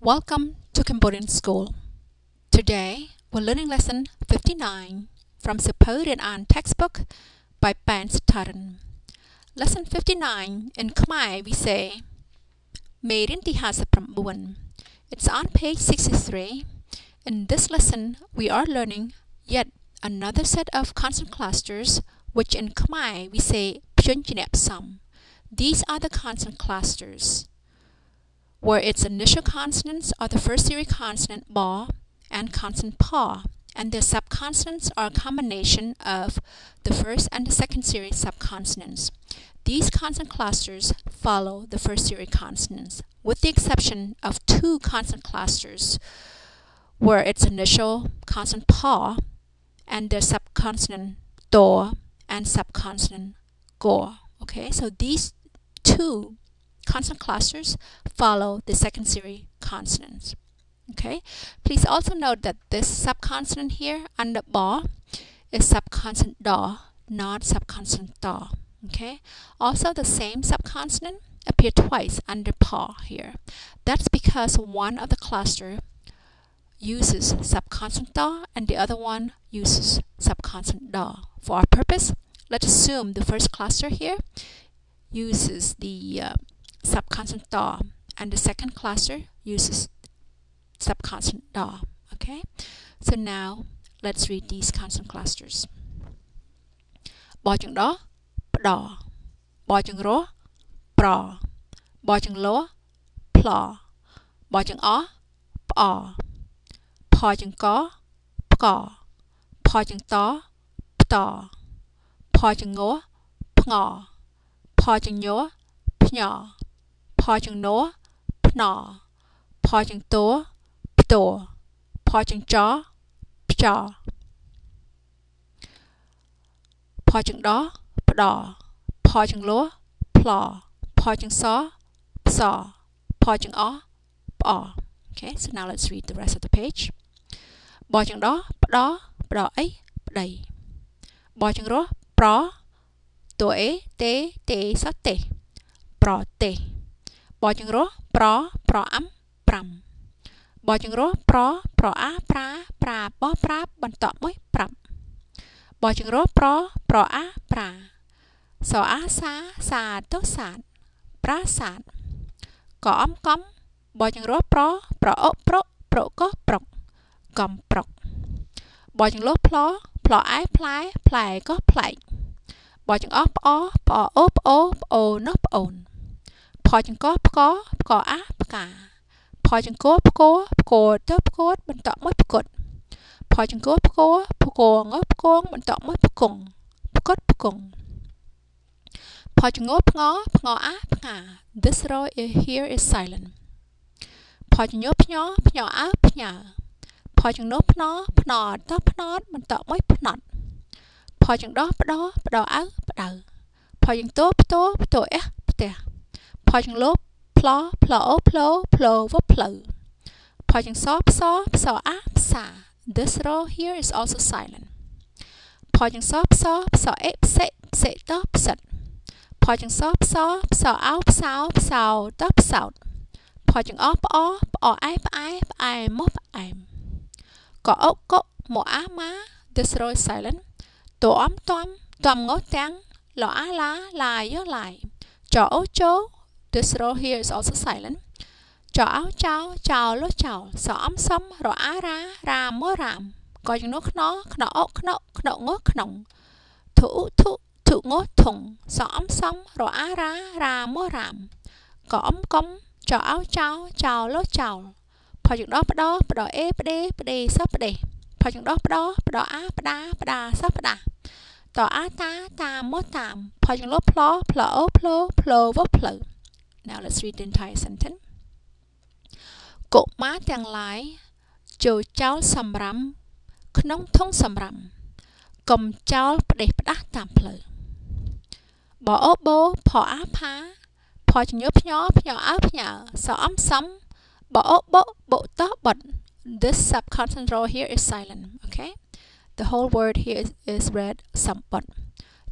Welcome to Cambodian School. Today we're learning lesson 59 from Siev Pheuv Rien An textbook by Pans Taran. Lesson 59 in Khmer we say Mei Rin Ti Ha Saprambun. It's on page 63. In this lesson we are learning yet another set of consonant clusters, which in Khmer we say Phyun Chinep Sam. These are the consonant clusters, where its initial consonants are the first series consonant ba and consonant pa, and their subconsonants are a combination of the first and the second series subconsonants. These consonant clusters follow the first series consonants, with the exception of two consonant clusters, where its initial consonant pa and their subconsonant to and subconsonant go. Okay, so these two consonant clusters follow the second series consonants. Okay, please also note that this subconsonant here under ba is subconsonant da, not subconsonant ta. Okay, also the same subconsonant appear twice under pa here. That's because one of the cluster uses subconsonant ta and the other one uses subconsonant da. For our purpose, let's assume the first cluster here uses the subconsonant da, and the second cluster uses subconsonant da. Okay, so now let's read these consonant clusters. Ba chung da, da. Ba chung ro, pra. Ba chung lo, pla. Ba chung a, pa. Pa chung ka, pka. Pa chung ta, pta. Pa chung ngo, pnga. Pa chung nyo, pnya. Pa chung no, pna. Pa chung to, pto. Pa chung cha, pcha. Pa chung da, pda. Pa chung lo, pla. Pa chung sa, psa. Pa chung a, pa. Okay, so now let's read the rest of the page. Ba chung da, pda, pda ay, pday. Ba chung ro, pra. To e, te, sa te. Pra te. Ba chung ro, pra, pra am, pram. Ba chung ro, pra, pra a, pra, pra, bo, pra, ban to moi, pram. Ba chung ro, pra, pra a, pra. So a, sa, to sa, pra sa. Ko om, kom. Ba chung ro, pra, pra o, pro, ko, pro. Kom, pro. Ba chung ro, plo, plo ai, plai, plai, ko, plai. Ba chung o, po, po, o, po, po, no, po. Pa chung ko, pko, pko a, pka. Pa chung ko, pko, pko, to, pko, bento moi, pkot. Pa chung ko, pko, pko, ngo, pkong, bento moi, pkong. Pkot, pkong. Pa chung ngo, pngo, pngo a, pka. This row here is silent. Pa chung nyo, pnyo, pnyo a, pnya. Pa chung no, pno, pno, to, pno, bento moi, pnot. Pa chung do, pdo, pdo a, pdo. Pa chung to, pto, pto e, pte. Pa chung lo, plo, plo, plo, plo, plo. Pa chung so, pso, pso a, psa. This row here is also silent. Pa chung so, pso, pso e, pse, pse to, pset. Pa chung so, pso, pso a, psao, psao, to, psao. Pa chung o, po, po ai, mo, ai. Ko o, ko, mo a, ma. This row is silent. To om, tom, tom ngó tang. Lo a, la, la, yo, lai. Cho o, cho. This row here is also silent. Cho ao chao, chao lo chao. So om som, ro a ra, ra mo ram. Ko chung no kno, kno o kno, kno ngó knong. Thu thu, thu ngó thùng. So om som, ro a ra, ra mo ram. Ko om kom, cho ao chao, chao lo chao. Pa chung đó, pdo e, pde, pde, so pde. Pa chung đó, pdo a, pda, pda, so pda. To a ta, ta mo tam. Pa chung lo plo, plo o plo, plo vo plo. Now let's read the entire sentence. Cô má tàng lái, chô cháu xâm rắm, khóng thông xâm rắm, cầm cháu để bắt tạm lời. Bỏ ố bố, phó áp há, phó chú nhớ áp nhờ, xó ấm sống, bỏ ố bố, bộ tó bật. This subconsonant row here is silent, okay? The whole word here is read sầm bật.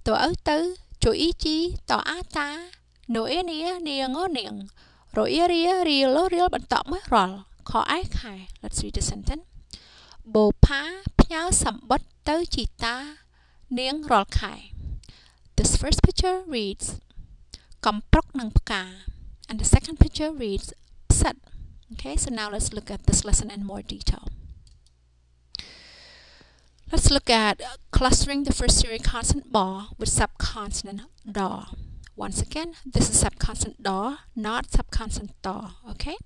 Tổ ớ tư, chú ý chí, tỏ á ta. Nô ý nia, nia ngó niềng. Rồi ý ria, ria lô riêl bận tọng mới ròl. khó ái khai. Let's read the sentence. Bồ phá pháo sầm bất tới chỉ ta nieng rol khai. This first picture reads Kom prok nang pka. And the second picture reads Psat. Okay, so now let's look at this lesson in more detail. Let's look at clustering the first series consonant ba with subconsonant da. Once again, this is subconsonant da, not subconsonant da. Okay?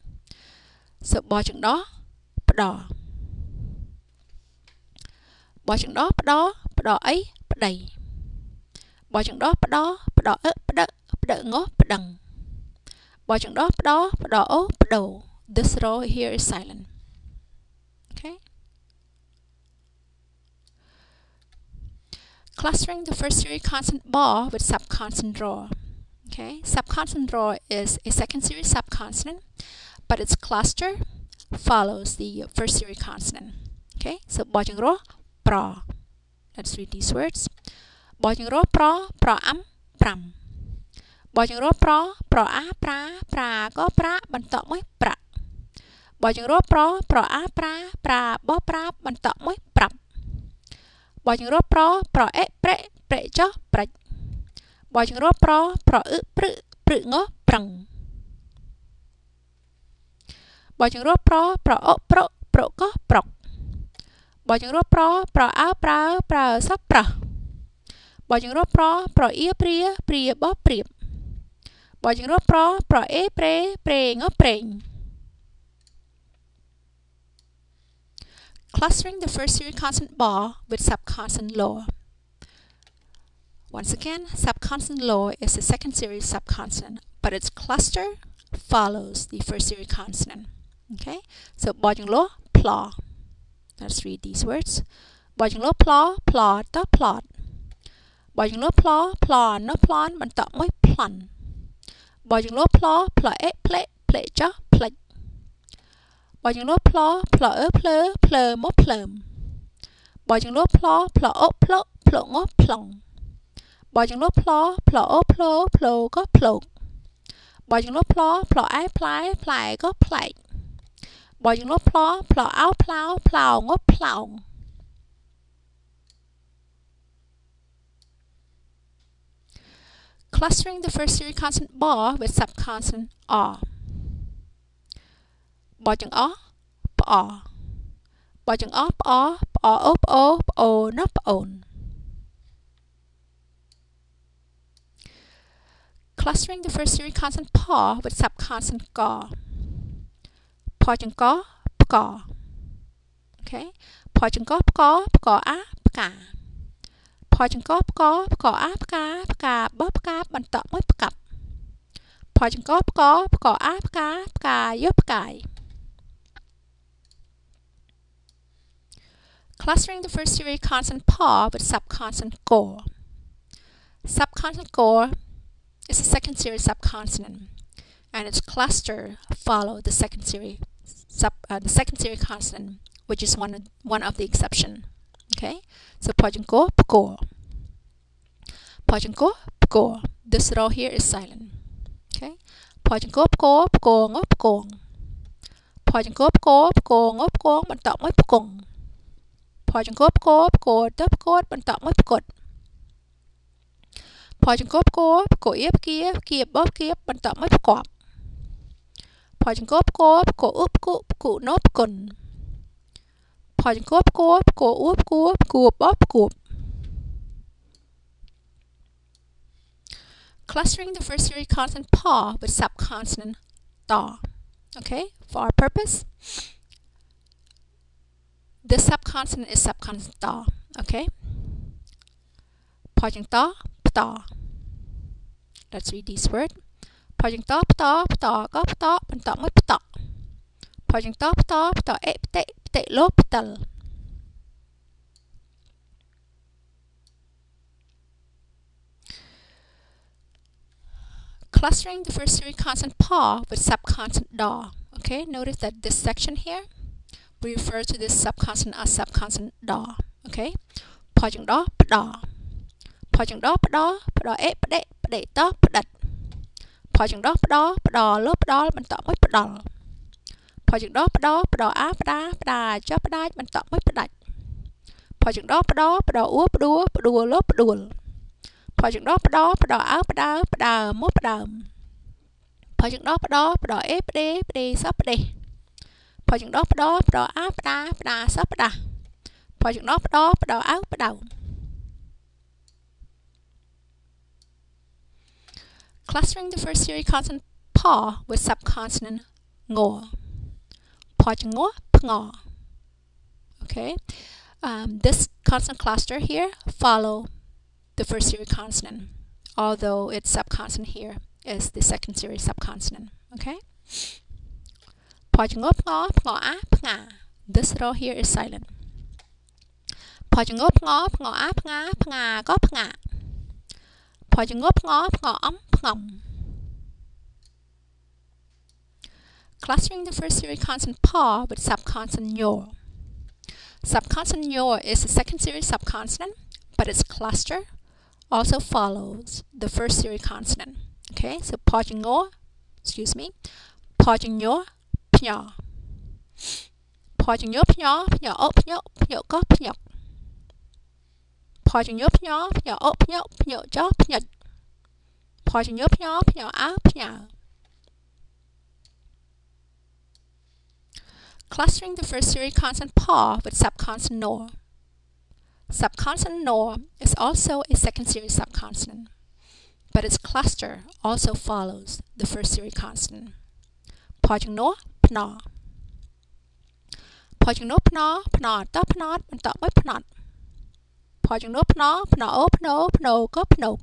So ba chữ da, da. Ba chữ da, da, da ấy, đầy. Ba chữ da, da, da ớ, da, da ngó, đằng. Ba chữ đó, đó, đó, đầu. This row here is silent. Okay. Clustering the first series consonant ba with subconsonant ra. Okay. Subconsonant ra is a second series subconsonant, but its cluster follows the first series consonant. Okay. So ba chữ ra, pra. Let's read these words. Ba chữ ra, pra, pra am, pram. Bỏ chừng rô pro á pra có pra bằng tọ mới pra. Bỏ chừng rô pro á pra bó pra bằng tọ mới pra. Bỏ chừng rô pro é pre pre cho pra. Bỏ chừng rô pro ư prự ngó prằng. Bỏ chừng rô pro ó pro có pro. Bỏ chừng rô pro á pra sắp pra. Bỏ chừng rô pro ia pria bó pria. Bỏ chữ rốt pro é pre pre ngó pre. Clustering the first series consonant ba with subconsonant lo. Once again, subconsonant lo is the second series subconsonant, but its cluster follows the first series consonant. Okay, so bỏ chữ lo plo. Let's read these words. Bỏ chữ lo plo plo to plot. Bỏ chữ lo plo plo nó plon bằng tọng mới plon. Bỏ chừng lô plo, plo é, ple, ple cho, ple. Bỏ chừng lô plo, plo ớ, ple, ple mó plem. Bỏ chừng lô plo, plo ó, plo, plo ngó plong. Bỏ chừng lô plo, plo ó, plo, plo có plong. Bỏ chừng lô plo, plo ái, plai, plai có plai. Bỏ chừng lô plo, plo áo, plow, plow ngó plong. Clustering the first series consonant ba with subconsonant a. Ba chữ o, pa. Ba chữ o, pa, o, o, o, nó on. Clustering the first series consonant pa with subconsonant ka. Pa chữ ka, ka. Okay. Pa chữ ka, a, ka. Pho chừng có á bóp cá bằng tọ mới cặp. Pho chừng có á cá giúp cài. Clustering the first series consonant paw with subconsonant go. Subconsonant go is the second series subconsonant, and its cluster follow the second series consonant, which is one of the exception. Okay, so pojungko pko. Pojungko pko. This row here is silent. Okay, pojungko pko pko ngop kong. Pojungko pko pko ngop kong bantok mot pkong. Pojungko pko pko top kot bantok mot kot. Pojungko pko pko iep kiep kiep bop kiep bantok mot kop. Pojungko pko pko up ku ku nop kun. Pho chừng cố úp cố bóp cố. Clustering the first series consonant paw with subconsonant ta. Okay, for our purpose, the subconsonant is subconsonant ta. Okay, pho chừng ta pta. Let's read these words. Pho chừng ta pta pta có pta bằng tọng mới pta. Pho chừng ta pta pta é pte. Clustering the first series consonant paw with subconsonant da. Okay, notice that this section here, we refer to this subconsonant as subconsonant da. Okay, paw chừng đó da, paw chừng đó da é để to đặt, paw chừng đó lốp đó mình tạo mới đòn. Project đó đó đó á đó đó cho đó mình tọt mới đạch Project đó đó úp đua đua lốp đuồn Project đó đó á đó đó mốt đó Project đó đó ép đi đi sắp đi Project đó đó á đó sắp đó Project đó đó á đó Clustering the first series consonant pa with subconsonant ngo. Pa ngo, pngo. Okay? This consonant cluster here follow the first series consonant, although its subconsonant here is the second series subconsonant. Okay? Pa ngo, pngo, pngo a, pnga. This row here is silent. Pa ngo, pngo, pngo a, pnga, pnga, go, pnga. Pa ngo, pngo, pngo om. Clustering the first series consonant pa with subconsonant yo. Subconsonant yo is the second series subconsonant, but its cluster also follows the first series consonant. Okay, so pa yo, excuse me, pa yo pnya, pa yo pnya pnya o pnya pnya ko pnya, pa yo pnya pnya o pnya pnya jo pnya. Pò chừng nhớ pnyo pnyo á pnyo. Clustering the first series consonant pa with subconsonant no. Subconsonant no is also a second series subconsonant, but its cluster also follows the first series consonant. Pò chừng no pnyo. Pò chừng no pnyo pnyo ta pnyo mình tạo mới pnyo. Pò chừng no pnyo pnyo pnyo pnyo có pnyo.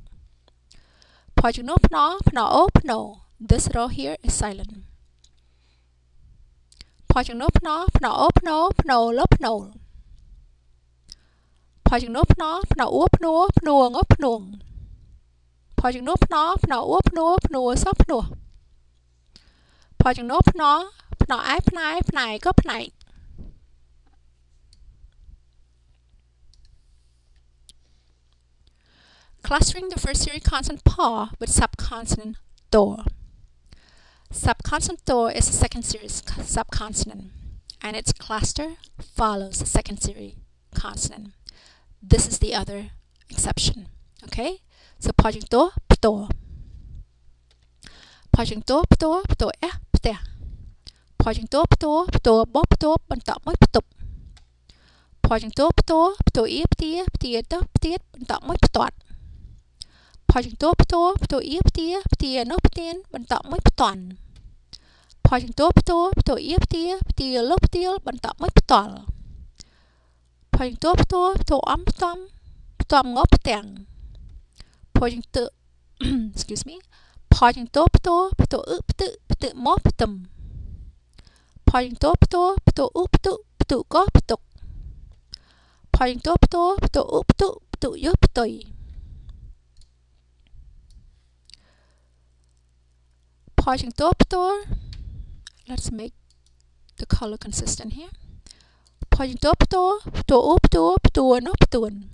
Pajno pno pno pno. This row here is silent. Pajno pno pno pno pno lo pno. Pajno pno pno pno pno ngo pno. Pajno pno pno pno pno so pno. Pajno pno pno ai pnai pnai ko pnai. Clustering the first series consonant pa with subconsonant do. Subconsonant do is the second series subconsonant, and its cluster follows the second series consonant. This is the other exception. Okay, so pa jing do pto, pa jing do pto pto e pte, pa jing do pto pto bo pto ban ta moi ptup, pa jing do pto pto e pte pte ta pte ban ta moi ptuat. Pò chừng tố ptô ptô yếp tía ptìa nốt tiên bần tọng mới ptoàn. Pò chừng tố ptô ptô yếp tía ptìa lốp tiêu bần tọng mới ptoàn. Pò chừng tố ptô ptô ấm ptom ptom ngóp tèng. Pò chừng tự excuse me. Pò chừng tố ptô ptô ướp tự tự mốt tầm. Pò chừng tố ptô ptô úp tự tự có tục. Pò chừng tố ptô ptô úp tự tự yốp tùy. Pajing doptor. Let's make the color consistent here. Pajing doptor, to optor, to an optun.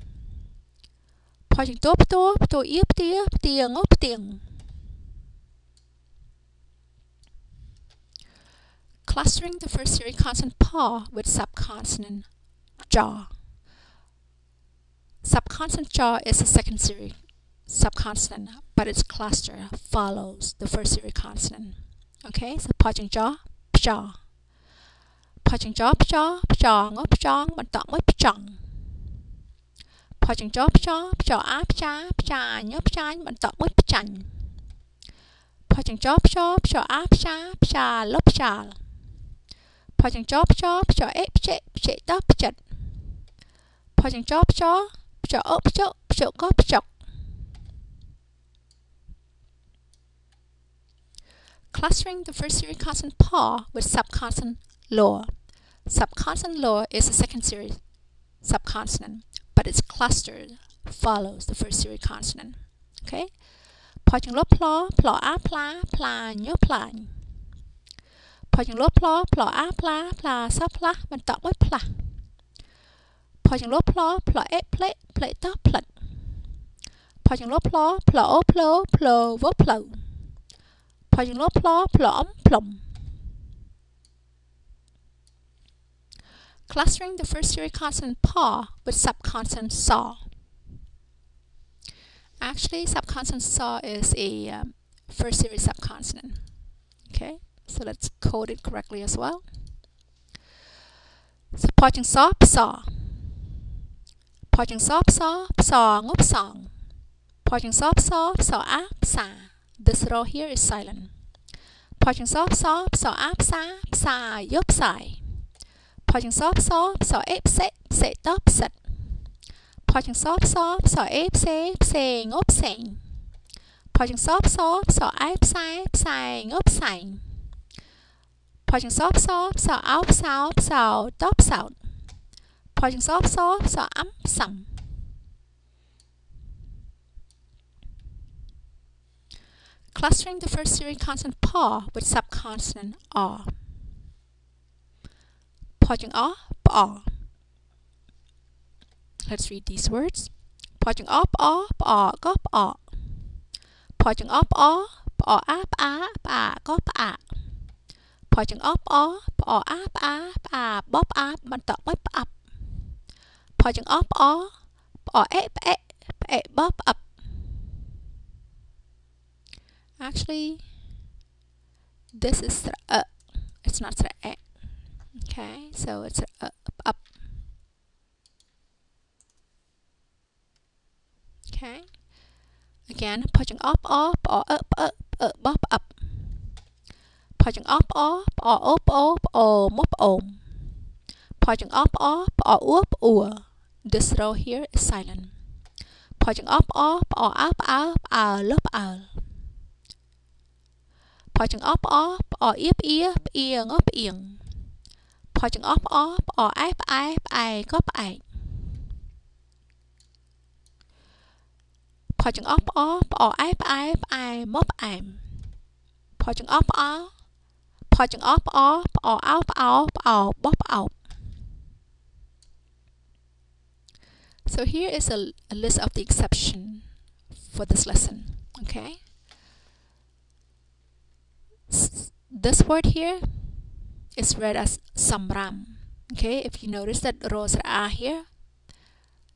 Pajing doptor, to eptir, ptir, opting. Clustering the first series consonant pa with subconsonant ja. Subconsonant ja is the second series subconsonant, but its cluster follows the first series consonant. Okay, so pa ching jaw, pjaw. Pa ching jaw, pjaw, pjaw, ngop jong, ban tong ngop jong. Pa ching jaw, pjaw, pjaw, a pja, pja, nyop chan, ban tong ngop chan. Pa ching jaw, pjaw, pjaw, a pja, pja, lop pja. Pa ching jaw, pjaw, pjaw, e pje, pje ta pjet. Pa ching jaw, pjaw, pjaw, op pjaw, pjaw ko pjaw. Clustering the first series consonant pa with subconsonant lo. Subconsonant lo is the second series subconsonant, but its cluster follows the first series consonant. Okay? Pa chừng lo plo, plo a pla, pla nhớ pla. Pa chừng lo plo, plo a pla, pla sa pla, mình tọt với pla. Pa chừng lo plo, plo e ple, ple ta ple. Pa chừng lo plo, plo o plo, plo vô plo. Pò chừng lốp ló, plom, plom. clustering the first-year consonant paw with subconsonant saw. Actually, subconsonant saw is a first-year subconsonant. Okay, so let's code it correctly as well. So, parting saw, psaw. Parting saw, psaw, psaw, ngop song. Parting saw, psaw, psaw, a, psa. This row here is silent. Parting saw, psaw, psaw, a, psa, psa, yop sai. Parting saw, psaw, psaw, e, pse, pse, top, set. Parting saw, psaw, psaw, e, pse, pse, ngop seng. Parting saw, psaw, psaw, a, psa, psa, ngop seng. Parting saw, psaw, psaw, a, psaw, psaw, top, sound. Parting saw, psaw, psaw, am, sam. Clustering the first-year consonant paw with subconsonant r. Parting r, paw. Let's read these words. Parting r, paw, paw, gop r. Parting r, paw, paw, ap, ap, ap, gop ap. Parting r, paw, paw, ap, ap, ap, bop ap, mantop bop up. Parting r, paw, paw, ep, ep, ep, bop up. Actually, this is up. It's not up. Okay, so it's up. Okay. Again, punching up, up, or up, up, up. Punching up, or mop, om. Punching up, or up, or. This row here is silent. Punching up, or up, up. Parting up, or eep, eang, up, eang. Parting up, or I, gop, I. Parting up, or I, mop, I'm. Parting up, or out, bop, out. So here is a list of the exception for this lesson, okay? This word here is read as samram. Okay, if you notice that rosa a here,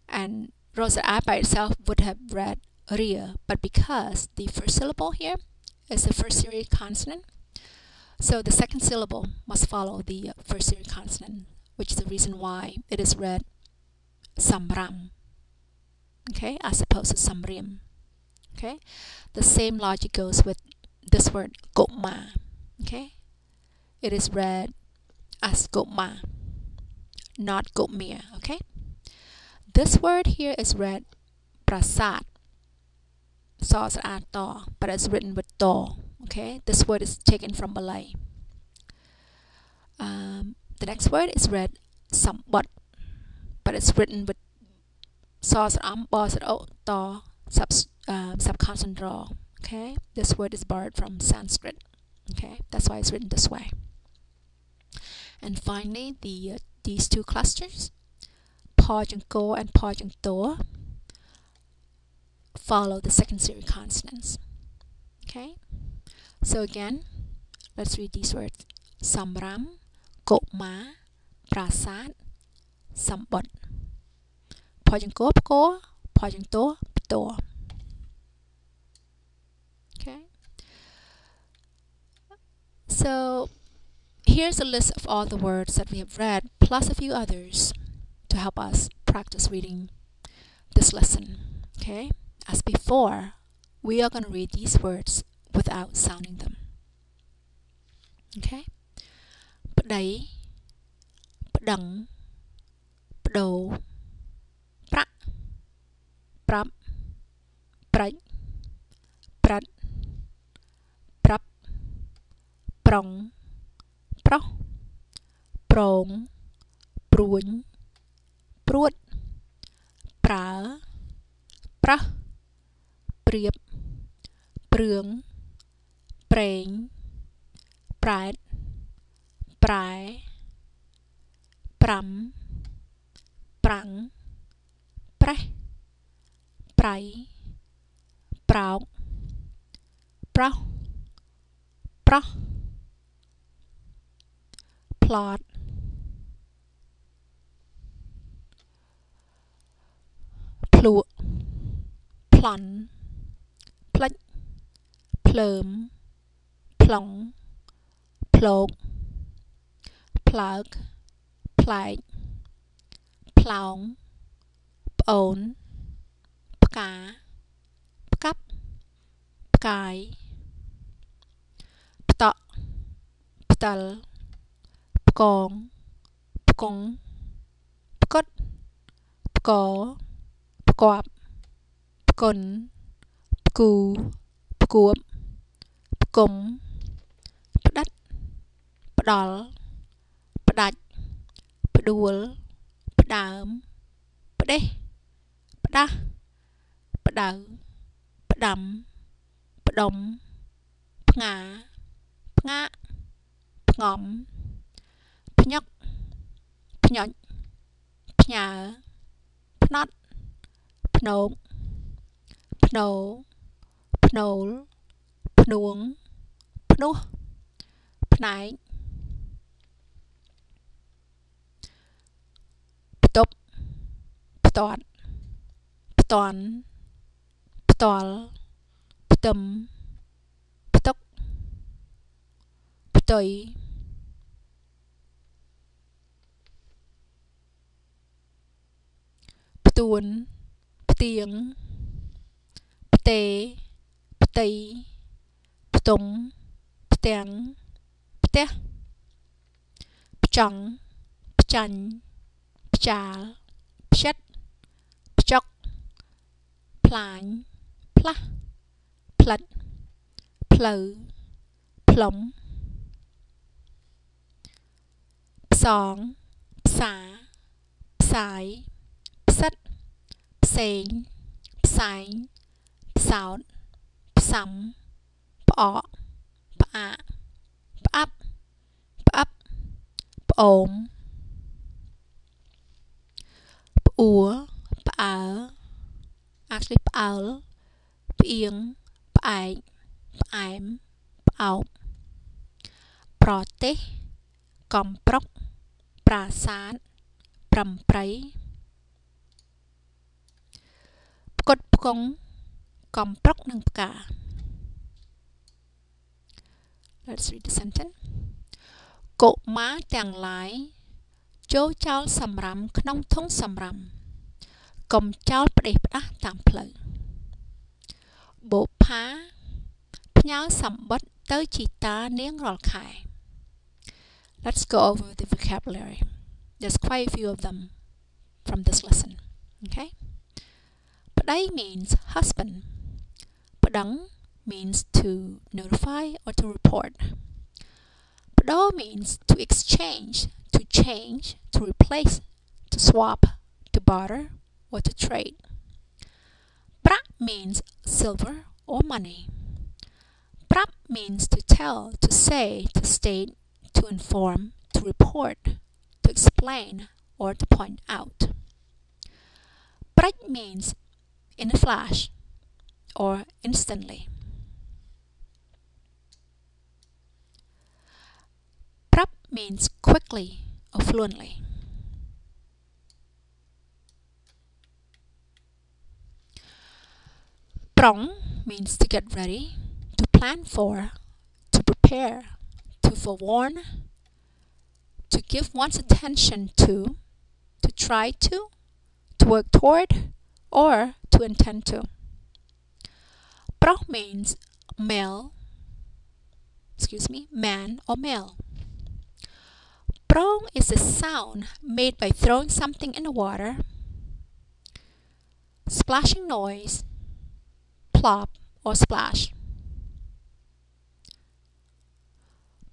and rosa a by itself would have read ria, but because the first syllable here is the first series consonant, so the second syllable must follow the first series consonant, which is the reason why it is read samram. Okay, as opposed to samrim. Okay, the same logic goes with this word goma. Okay, it is read as goma, not gomia. Okay, this word here is read prasad, but it's written with to. Okay, this word is taken from Malay. The next word is read sambat, but it's written with subconsonant ra. Okay, this word is borrowed from Sanskrit. Okay, that's why it's written this way. And finally, these two clusters, paw and go and paw and door, follow the second series consonants. Okay, so again, let's read these words: samram, goma, prasad, sambot. Paw and go, paw and door. So here's a list of all the words that we have read, plus a few others to help us practice reading this lesson. Okay, as before, we are going to read these words without sounding them. Okay, pday, pdang, pdo, pra, prap, pray, prat. Prong, pro, prong, pruin, pruit, pra, pra, priep, prung, prang, pride, pry, pram, prang, pre, pray, proud, prow, pro. Plot, Plue, plon, plech, plum, plong, plog, plug, play, plong, pon, pka, pkap, pkai, ptok, ptal, pkong, pkong, pkot, pko, pkop, pkon, pku, pkuop, pkum, pdat, pdol, pdach, pdul, pdam, pdeh, pdah, pdau, pdam, pdom, pnga, pngak, pngom, pnyok, pnyok, pnya, pnot, pnog, pno, pnol, pnuong, pnuh, pnaik, ptop, ptot, pton, ptol, ptum, ptuk, ptoi. Tuôn, tiếng, tê, tây, tùng, tiếng, té, trắng, chanh, trà, chất, chóc, plán, pla, plật, plừ, plống, sóng, xả, sải. Sing, sign, sound, sum, paw, pa, up, up, om, oor, pa, actually paul, ping, pie, pime, out, prote, comprok, prasan, prampray. Cột bông, cầm próc nâng cả. Let's read the sentence. Cột má tàng lái, chó cháo sầm rầm, nông thôn sầm rầm, cầm cháo để bắt tạm lợ. Bộ phá, nháo sầm bớt tới chỉ ta nén rọt khải. Let's go over the vocabulary. There's quite a few of them from this lesson. Okay. Padai means husband. Padang means to notify or to report. Pado means to exchange, to change, to replace, to swap, to barter, or to trade. Pra means silver or money. Pra means to tell, to say, to state, to inform, to report, to explain, or to point out. Prach means in a flash or instantly. Prap means quickly or fluently. Prong means to get ready, to plan for, to prepare, to forewarn, to give one's attention to try to work toward, or to intend to. Proch means man or male. Prong is a sound made by throwing something in the water, splashing noise, plop or splash.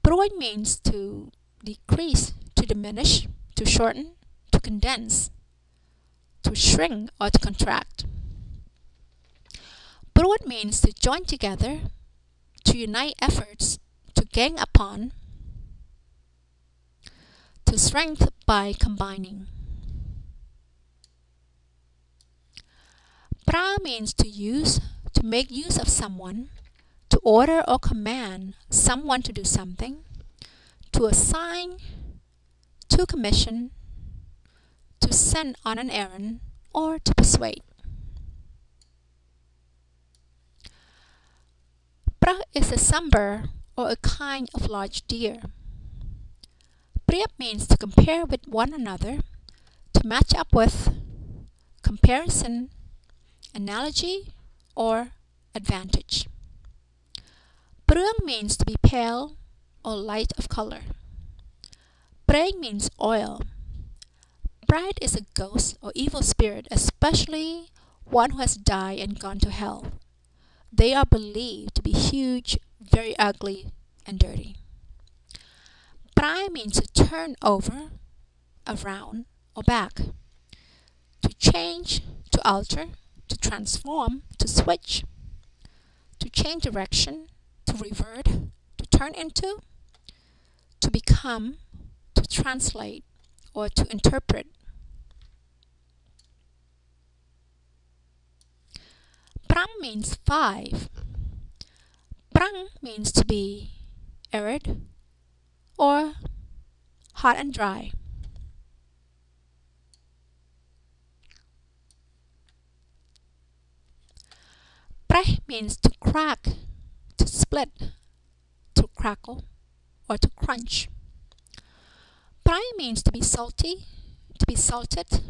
Prong means to decrease, to diminish, to shorten, to condense, to shrink or to contract. Brood means to join together, to unite efforts, to gang upon, to strengthen by combining. Pra means to use, to make use of someone, to order or command someone to do something, to assign, to commission, to send on an errand, or to persuade. Prak is a sambar or a kind of large deer. Priap means to compare with one another, to match up with, comparison, analogy, or advantage. Prang means to be pale or light of color. Prang means oil. Pride is a ghost or evil spirit, especially one who has died and gone to hell. They are believed to be huge, very ugly, and dirty. Prai means to turn over, around, or back. To change, to alter, to transform, to switch. To change direction, to revert, to turn into. To become, to translate, or to interpret. Prang means five. Prang means to be arid or hot and dry. Prek means to crack, to split, to crackle, or to crunch. Prai means to be salty, to be salted,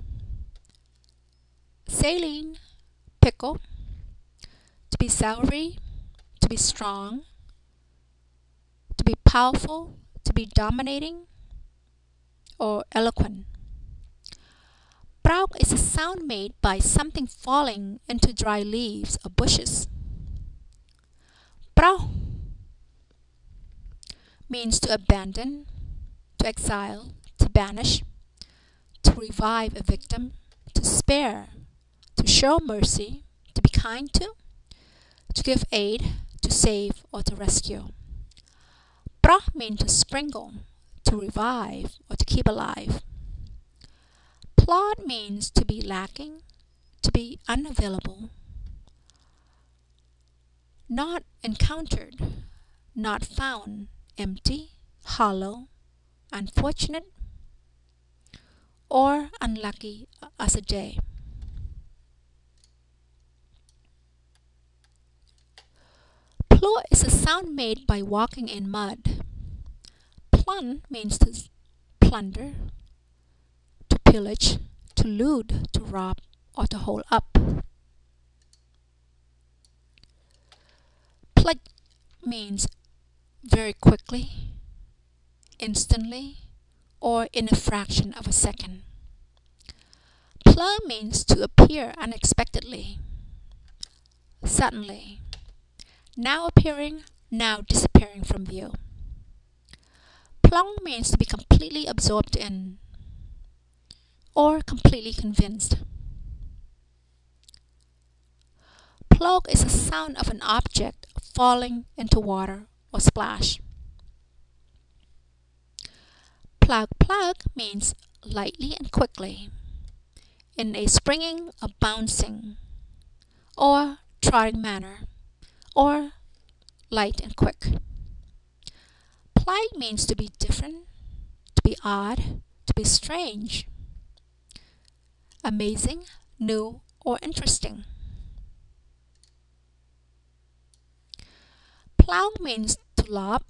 saline, pickle, to be soury, to be strong, to be powerful, to be dominating, or eloquent. Prauk is a sound made by something falling into dry leaves or bushes. Prauk means to abandon, to exile, to banish, to revive a victim, to spare, to show mercy, to be kind to give aid, to save, or to rescue. Prah means to sprinkle, to revive, or to keep alive. Plod means to be lacking, to be unavailable, not encountered, not found, empty, hollow, unfortunate, or unlucky as a day. Plur is a sound made by walking in mud. Plun means to plunder, to pillage, to loot, to rob, or to hold up. Plug means very quickly, instantly, or in a fraction of a second. Plur means to appear unexpectedly, suddenly. Now appearing, now disappearing from view. Plong means to be completely absorbed in or completely convinced. Plog is the sound of an object falling into water or splash. Plug means lightly and quickly, in a springing or bouncing or trotting manner, or light and quick. Plight means to be different, to be odd, to be strange, amazing, new, or interesting. Plow means to lob,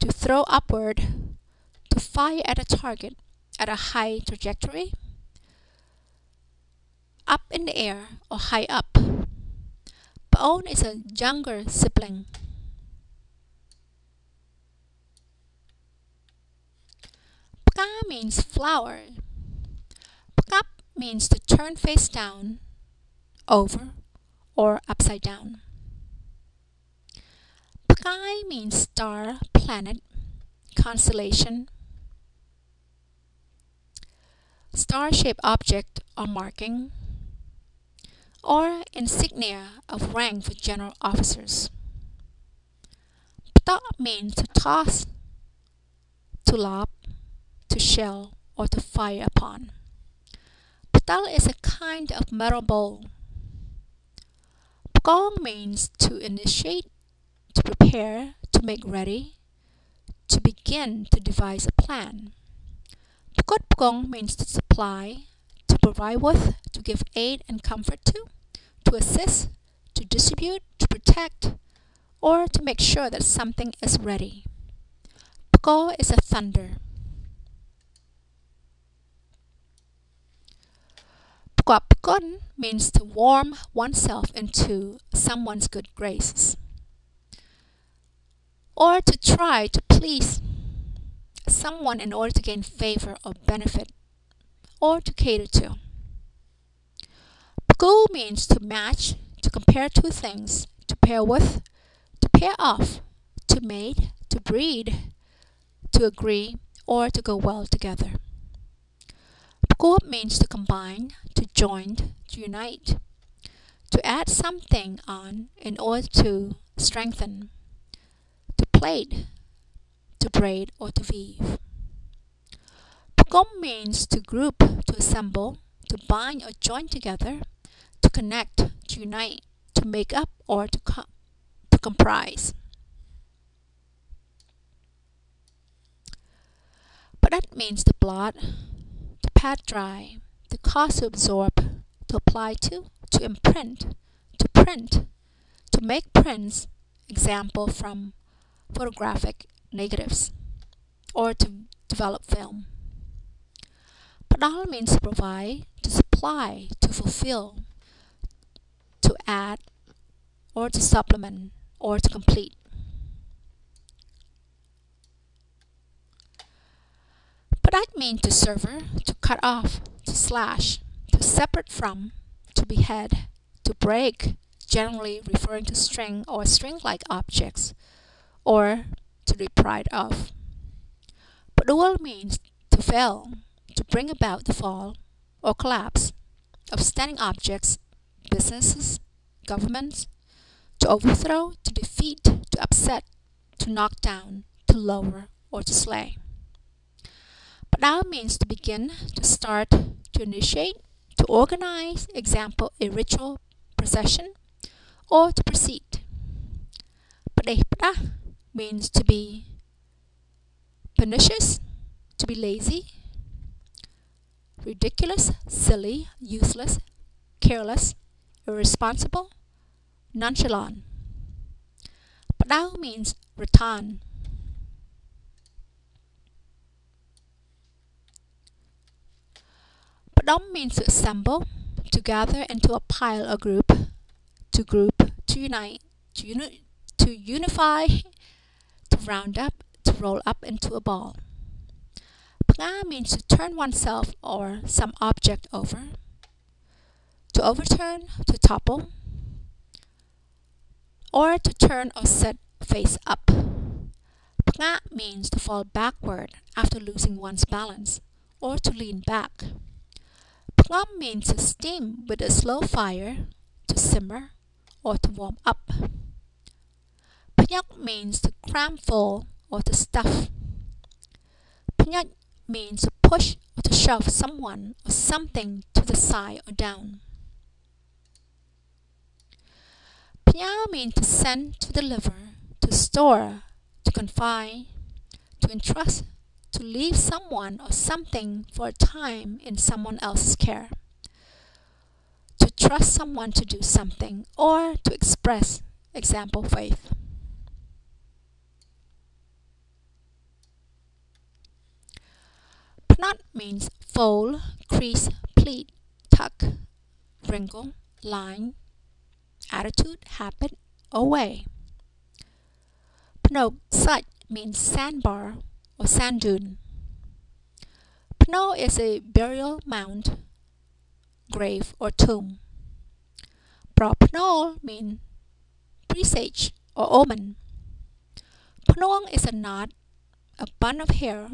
to throw upward, to fire at a target at a high trajectory, up in the air or high up. Own is a younger sibling. Pka means flower. Pkap means to turn face down, over, or upside down. Pkai means star, planet, constellation, star-shaped object or marking, or insignia of rank for general officers. Pta means to toss, to lob, to shell, or to fire upon. Ptal is a kind of metal bowl. Pkong means to initiate, to prepare, to make ready, to begin to devise a plan. Pkut Pkong means to supply, to provide with, to give aid and comfort to assist, to distribute, to protect, or to make sure that something is ready. Pko is a thunder. Pkwapkon means to warm oneself into someone's good graces, or to try to please someone in order to gain favor or benefit, or to cater to. Pku means to match, to compare two things, to pair with, to pair off, to mate, to breed, to agree, or to go well together. Pku means to combine, to join, to unite, to add something on in order to strengthen, to plait, to braid, or to weave. Pkom means to group, to assemble, to bind or join together, to connect, to unite, to make up, or to comprise. But that means to blot, to pat dry, to cause to absorb, to apply to imprint, to print, to make prints, example from photographic negatives, or to develop film. Padal means to provide, to supply, to fulfill, to add, or to supplement, or to complete. Padak means to sever, to cut off, to slash, to separate from, to behead, to break, generally referring to string or string-like objects, or to deprive of. Padul means to fail, to bring about the fall or collapse of standing objects, businesses, governments, to overthrow, to defeat, to upset, to knock down, to lower, or to slay. Padal means to begin, to start, to initiate, to organize, example, a ritual, procession, or to proceed. Padehpada means to be pernicious, to be lazy, ridiculous, silly, useless, careless, irresponsible, nonchalant. Padau means rattan. Padom means to assemble, to gather into a pile or group, to unite, to unify, to round up, to roll up into a ball. Panga means to turn oneself or some object over, to overturn, to topple, or to turn or set face up. Panga means to fall backward after losing one's balance, or to lean back. Panga means to steam with a slow fire, to simmer, or to warm up. Pnyok means to cram full or to stuff. Pnyok means to push or to shove someone or something to the side or down. Pnya means to send, to deliver, to store, to confine, to entrust, to leave someone or something for a time in someone else's care, to trust someone to do something, or to express, example, faith. Knot means fold, crease, pleat, tuck, wrinkle, line, attitude, habit, or way. Pnog sut means sandbar or sand dune. Pnog is a burial mound, grave, or tomb. Propnol means presage or omen. Pnong is a knot, a bun of hair,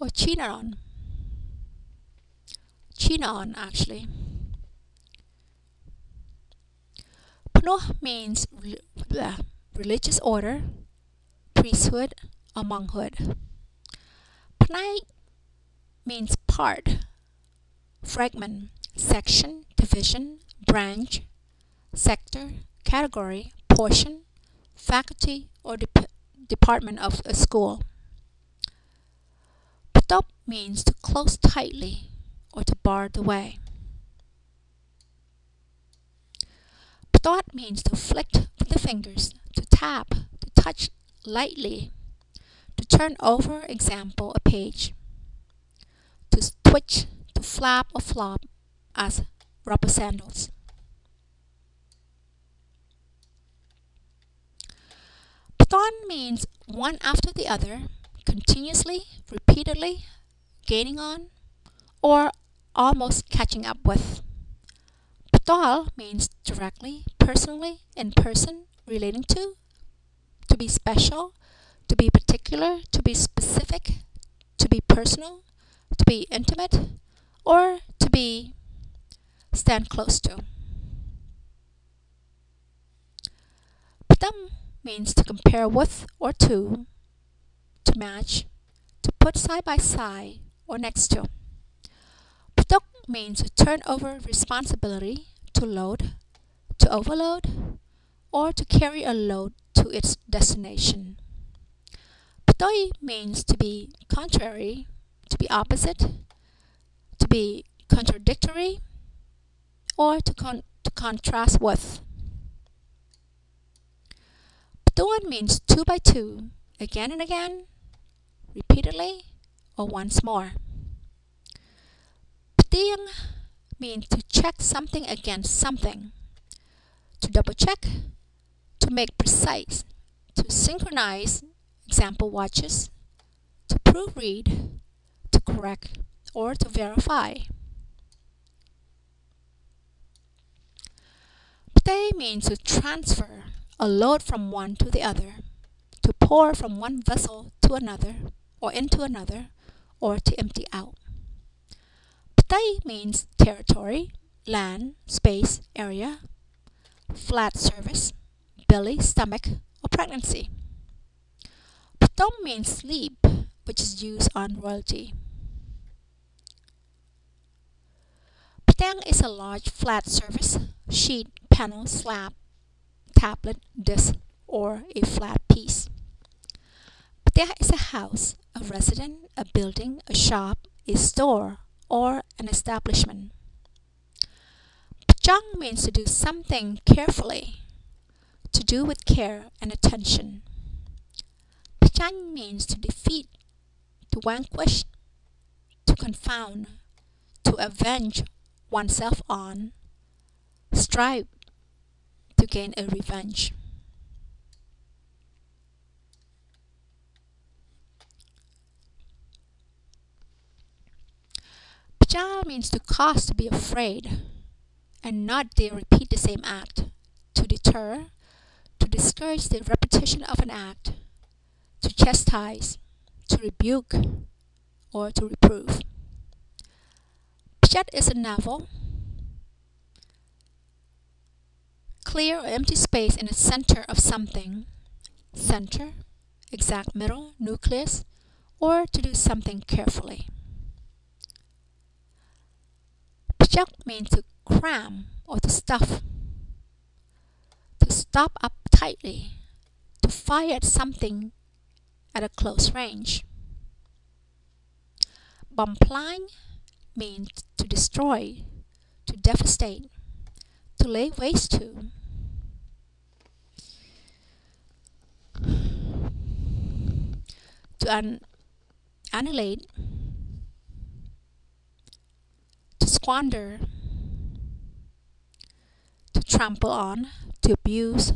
or chinaron. Chinaron, actually. Pnuh means religious order, priesthood, or monkhood. Pnai means part, fragment, section, division, branch, sector, category, portion, faculty, or department of a school. Stop means to close tightly or to bar the way. Dot means to flick with the fingers, to tap, to touch lightly, to turn over, example, a page, to twitch, to flap or flop as rubber sandals. Pton means one after the other, continuously, repeatedly, gaining on, or almost catching up with. Ptol means directly, personally, in person, relating to be special, to be particular, to be specific, to be personal, to be intimate, or to be stand close to. Ptam means to compare with or to match, to put side by side or next to. Ptok means to turn over responsibility, to load, to overload, or to carry a load to its destination. Ptoi means to be contrary, to be opposite, to be contradictory, or to contrast with. Ptuan means two by two, again and again, repeatedly, or once more. Ptiang means to check something against something, to double check, to make precise, to synchronize, example watches, to proofread, to correct, or to verify. Pte means to transfer a load from one to the other, to pour from one vessel to another, or into another, or to empty out. Ptai means territory, land, space, area, flat surface, belly, stomach, or pregnancy. Ptom means sleep, which is used on royalty. Ptang is a large flat surface, sheet, panel, slab, tablet, disc, or a flat piece. Ptea is a house, a residence, a building, a shop, a store, or an establishment. Pchang means to do something carefully, to do with care and attention. Pchang means to defeat, to vanquish, to confound, to avenge oneself on, strive, to gain a revenge. Pcha means to cause to be afraid and not dare repeat the same act, to deter, to discourage the repetition of an act, to chastise, to rebuke, or to reprove. Pchat is a novel, clear or empty space in the center of something, center, exact middle, nucleus, or to do something carefully. Pchak means to cram or to stuff, to stop up tightly, to fire at something at a close range. Bomplang means to destroy, to devastate, to lay waste to. To annihilate, to squander, to trample on, to abuse,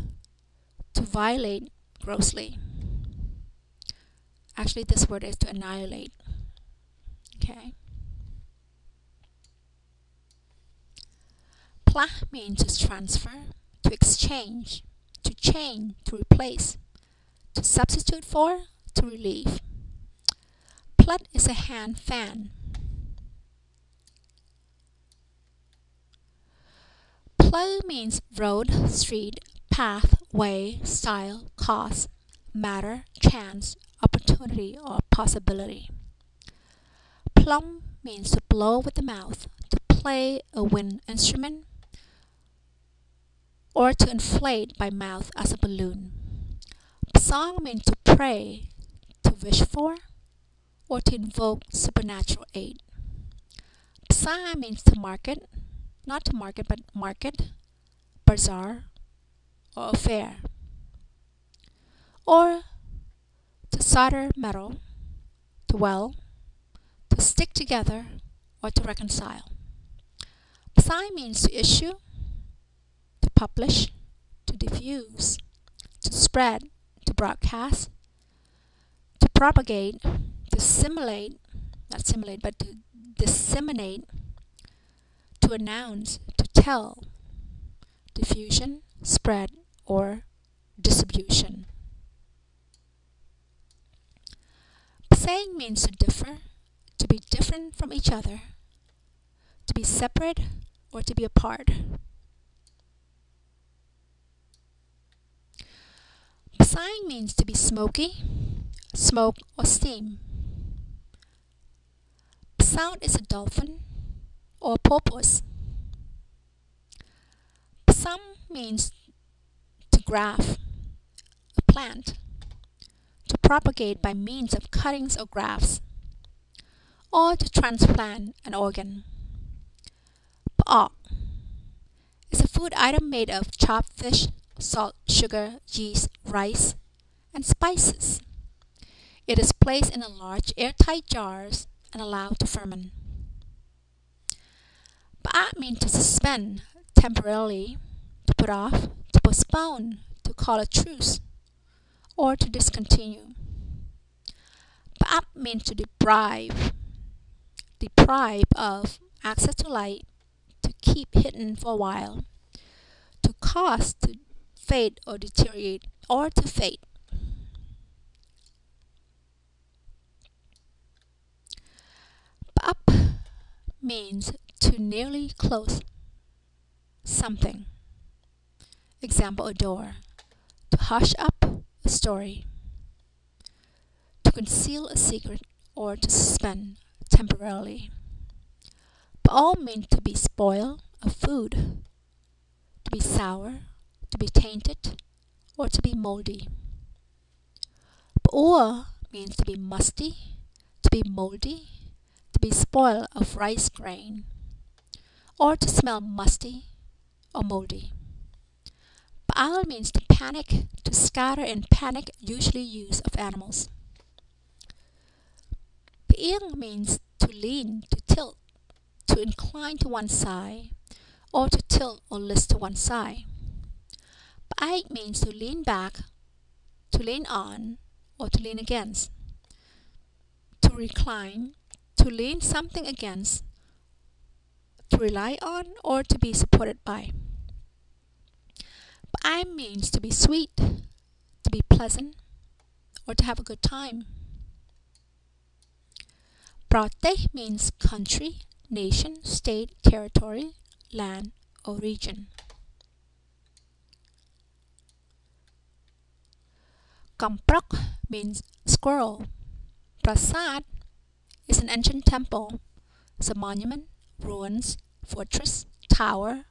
to violate grossly. Actually, this word is to annihilate. Okay. Plah means to transfer, to exchange, to change, to replace, to substitute for, to relieve. Plut is a hand fan. Plow means road, street, path, way, style, cause, matter, chance, opportunity, or possibility. Plum means to blow with the mouth, to play a wind instrument, or to inflate by mouth as a balloon. Psang means to pray, to wish for, or to invoke supernatural aid. Psa means to market, not to market but market, bazaar, or affair, or to solder metal, to weld, to stick together, or to reconcile. Assign means to issue, to publish, to diffuse, to spread, to broadcast, to propagate, to simulate, not simulate, but to disseminate, to announce, to tell, diffusion, spread, or distribution. Saying means to differ, to be different from each other, to be separate, or to be apart. Sighing means to be smoky, smoke, or steam. Sound is a dolphin or porpoise. Psalm means to graft, a plant, to propagate by means of cuttings or grafts, or to transplant an organ. P'ok is a food item made of chopped fish, salt, sugar, yeast, rice, and spices. It is placed in a large airtight jars and allowed to ferment. Pa'at means to suspend, temporarily, to put off, to postpone, to call a truce, or to discontinue. Pa'at means to deprive, deprive of access to light, to keep hidden for a while, to cause to fade or deteriorate, or to fade. Up means to nearly close something. Example, a door. To hush up a story. To conceal a secret, or to suspend temporarily. But all mean to be spoiled of food, to be sour, to be tainted, or to be moldy. Ba'ur means to be musty, to be moldy, to be spoiled of rice grain, or to smell musty or moldy. Ba'al means to panic, to scatter in panic, usually use of animals. Ba'ing means to lean, to tilt, to incline to one side, or to tilt or list to one side. Ba'aik means to lean back, to lean on, or to lean against, to recline, to lean something against, to rely on, or to be supported by. Ba'ai means to be sweet, to be pleasant, or to have a good time. Prateh means country, nation, state, territory, land, or region. Kamprok means squirrel. Prasad is an ancient temple. It's a monument, ruins, fortress, tower,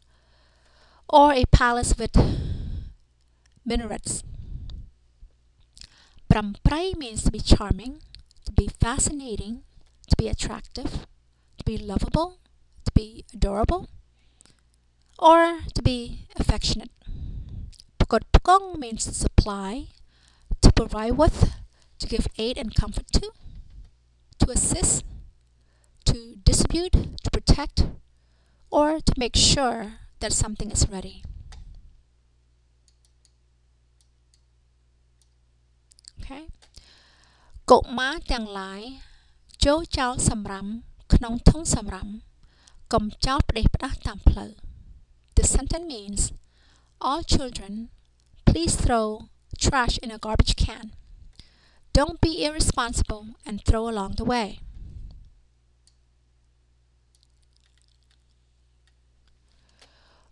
or a palace with minarets. Pramprai means to be charming, to be fascinating, to be attractive, to be lovable, to be adorable, or to be affectionate. Pukot Pukong means to supply, to provide with, to give aid and comfort to assist, to distribute, to protect, or to make sure that something is ready. Okay. Cột má tàng lái, chó cháo sầm rắm, khnon thong sầm rắm, cầm cháo để bắt tàng phở. The sentence means, all children, please throw trash in a garbage can. Don't be irresponsible and throw along the way.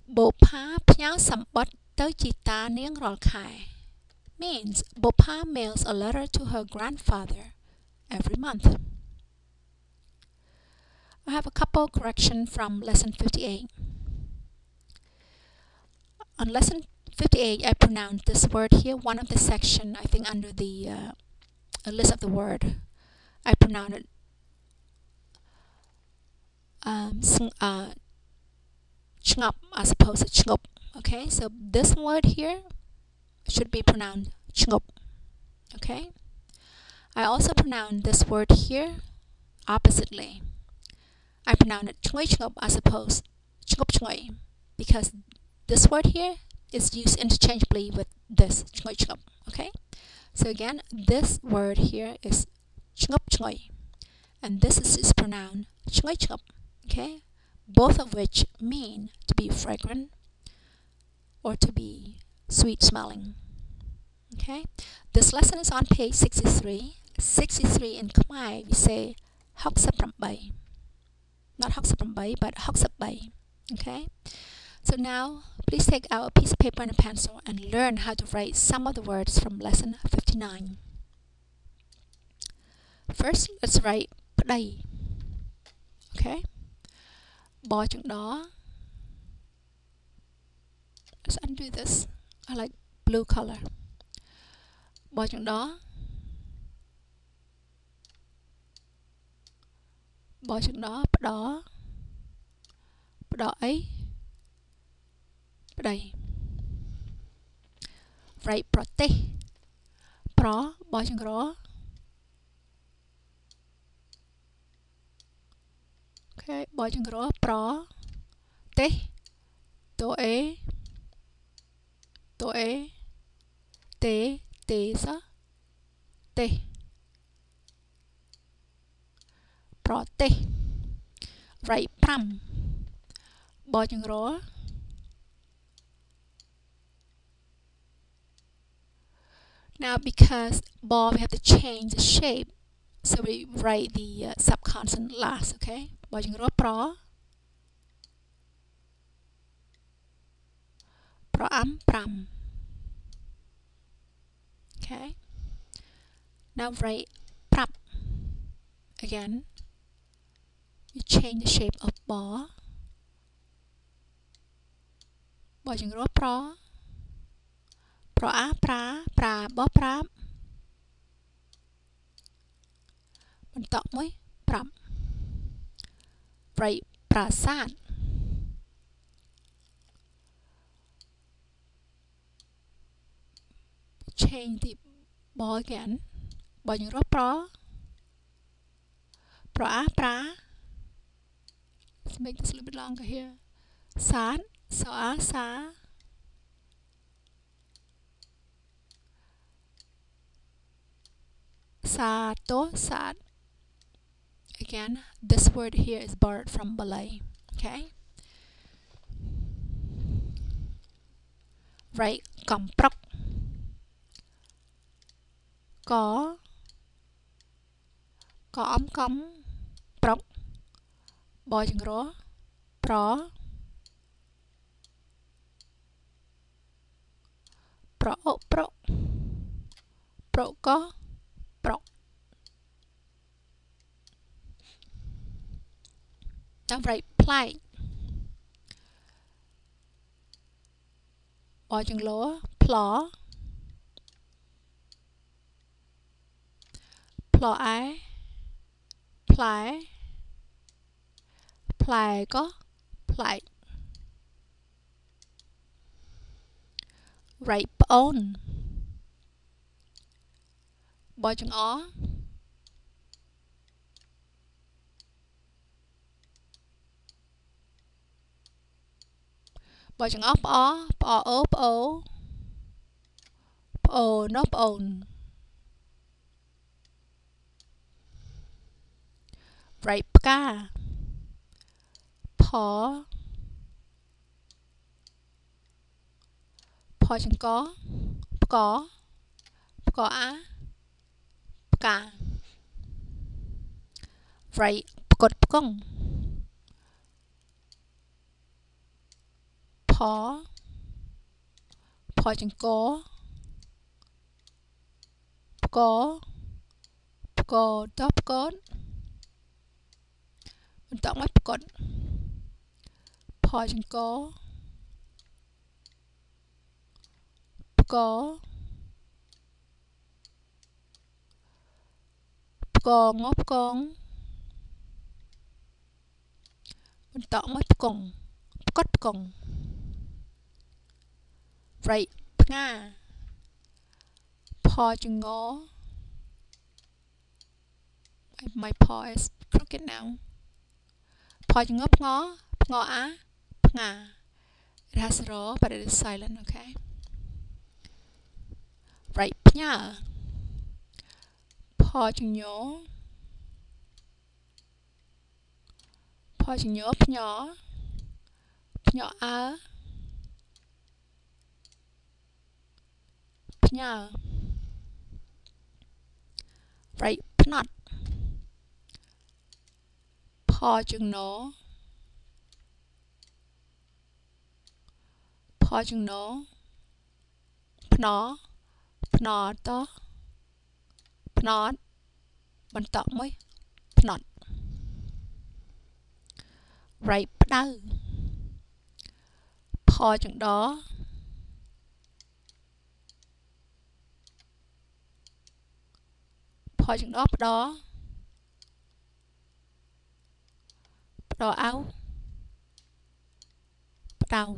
Bopa Pyao Sambat Tao Chita Niang Rolkai means Bopa mails a letter to her grandfather every month. I have a couple corrections from lesson 58. On lesson 58, I pronounced this word here, one of the section, I think under the list of the word, I pronounced it chngop as opposed to chngop. Okay, so this word here, should be pronounced chngop. Okay? I also pronounce this word here oppositely. I pronounce it chngoi chngop as opposed to chngop chngoi, because this word here is used interchangeably with this chngoi chngop. Okay? So again, this word here is chngop chngoi, and this is pronounced chngoi chngop. Okay? Both of which mean to be fragrant or to be sweet smelling. Okay? This lesson is on page 63. 63 in Khmer we say hok sap rambai. Not hok sap rambai, but hok sap bai. Okay? So now please take out a piece of paper and a pencil and learn how to write some of the words from lesson 59. First, let's write pday. Okay? Bo chung đó. Let's undo this. I like blue color. Bo chung đó. Bo chung đó. P'dó. P'dó ấy. P'day. Right prote. Pro. Bo chung ró. Okay, bo chung ró. Pro. Te. Tô é. Toe, te, tesa, te, prote, right pram, bo chung ro, now because bo we have to change the shape, so we write the subconsonant last, okay, bo chung ro pro. Pram. Okay. Now write prap. Again, you change the shape of bo. Bo chung ro pro. Pro a pra pra bo prap. Bantok moi prap. Write prasat. Change the ball again. Bo chung ro pro. Pro a pra. Let's make this a little bit longer here. San. So a sa. Sa to sa. Again, this word here is borrowed from Malay. Okay? Right. Kamprok. Có ống cống prok bo chung ro pro pro pro pro có pro. Now write play bo chung ro plo. Ply, ply, ply có, ply. Right on. Bo chung ó. Bo chung ó ó, ó ó, ó. Ó nó on. Right pka paw paw chung có pko pko a pka right pkot pkong paw paw chung có pko pko top con. Mình tỏ mắt cột. Pho chân cố. Pco. Pco ngóp con. Mình tỏ mắt còng. Cột còng. Right. Nga. paw jungle. My paw is crooked now. Paw jungle, pnga, pnga a, pnga. It has a row, but it is silent, okay? Right, pnya. Paw jungle. Paw jungle, pnya. Pnya a. Pnya. Right, pnot. Paw jungle. Paw jungle. Pnot. Pnot to. Pnot. Bantok moi. Pnot. Right, pnau. Paw jungle. Paw jungle pdo. Pdo ao. Pdo.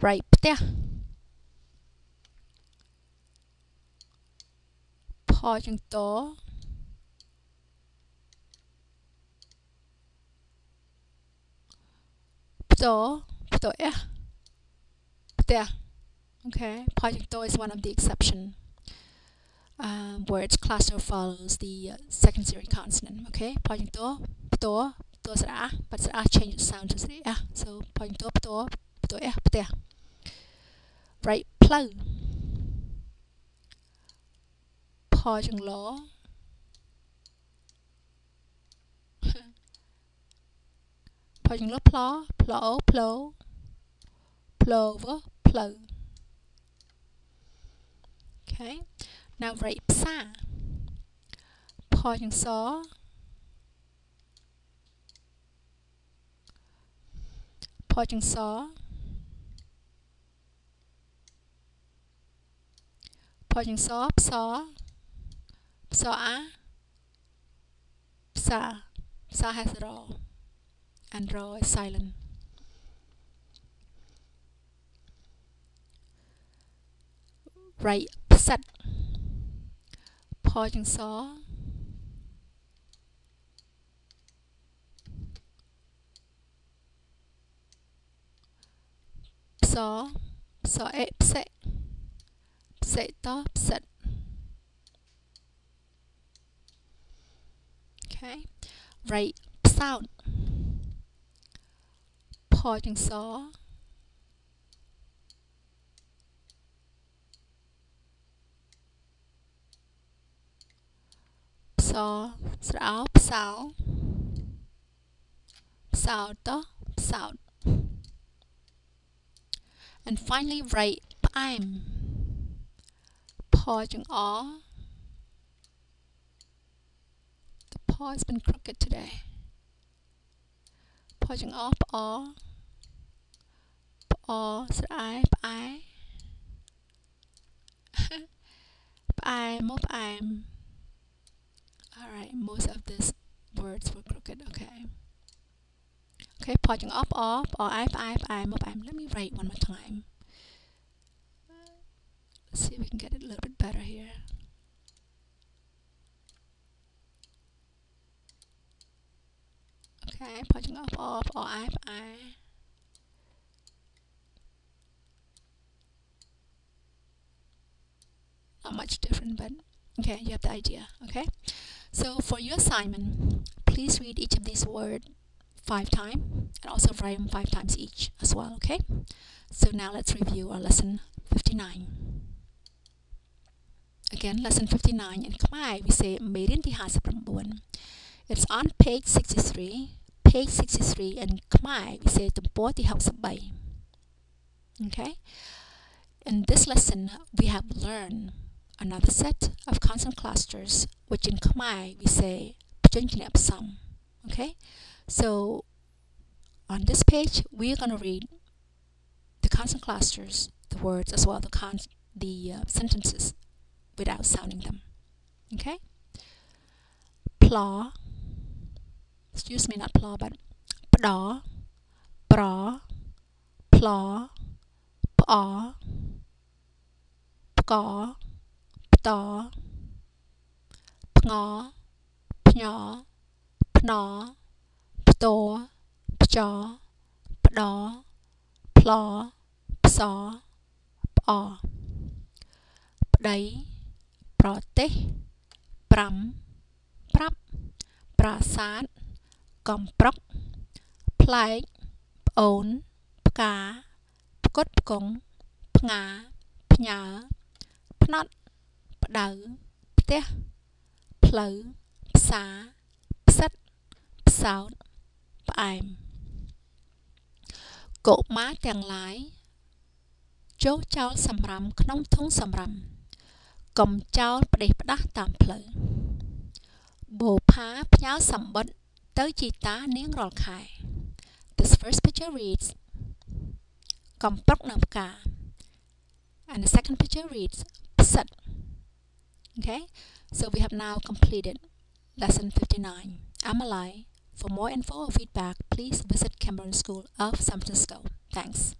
Right, pteh. Paw jungle. Pto. Pto eh. Pteh. Okay, paw jungle is one of the exceptions. Words cluster follows the secondary consonant. Okay, pointing to, pto, pto sra, but sra changes sound to sra. So pointing to, pto, pto eh, pte. Right, plow. Paw junglo. Paw junglo plo, plo, plo, plover, plow. Okay. Now right psa. Paw jung saw. Paw jung saw. Paw jung saw psa. Psa a. Psa. Psa has raw. And raw is silent. Right psat. Paw jung saw. Saw. Saw e pset. Pset to pset. Okay. Right sound. Paw jung saw. So, srao, psao, psao to, psao. And finally, right, p'aim. Paw jung o. The paw has been crooked today. Paw jung o, p'o. P'o, sr'ai, p'ai. P'ai, mo p'aim. Alright, most of these words were crooked, okay. Okay, paw jung op or I mop. Let me write one more time. Let's see if we can get it a little bit better here. Okay, paw jung op or I. Not much different, but okay, you have the idea, okay? So for your assignment, please read each of these words 5 times and also write them 5 times each as well, okay? So now let's review our lesson 59. Again, lesson 59 in Khmer, we say Merin Tihasa Prambuan. It's on page 63. Page 63 in Khmer, we say Tumpor Tihoksabai. Okay? In this lesson, we have learned another set of consonant clusters, which in Khmer we say Pjunjnepsam. Okay, so on this page we're going to read the consonant clusters, the words as well, the sentences without sounding them. Okay, pla. Excuse me, not pla, but pda, pra, pla, pa, pka, pta, pnga, pnya, pna, pto, pcha, pda, pla, psa, pa, pday, proteh, pram, prap, prasad, komprok, plaik, pon, pka, pkot pkong, pnga, pnya, pnot, pdau, pteh, pleu, psa, psat, psaut, paim. Cổ má tàng lái chố cháo sầm rầm nông thôn sầm rầm cầm cháo để đắt tạm lự bồ phá pháo sầm bận tới chi tá niếng rọt khai. This first picture reads cầm bóc nằm cả and the second picture reads sật. Okay, so we have now completed lesson 59. I'm Alai. For more info or feedback, please visit Cameron School of San Francisco. Thanks.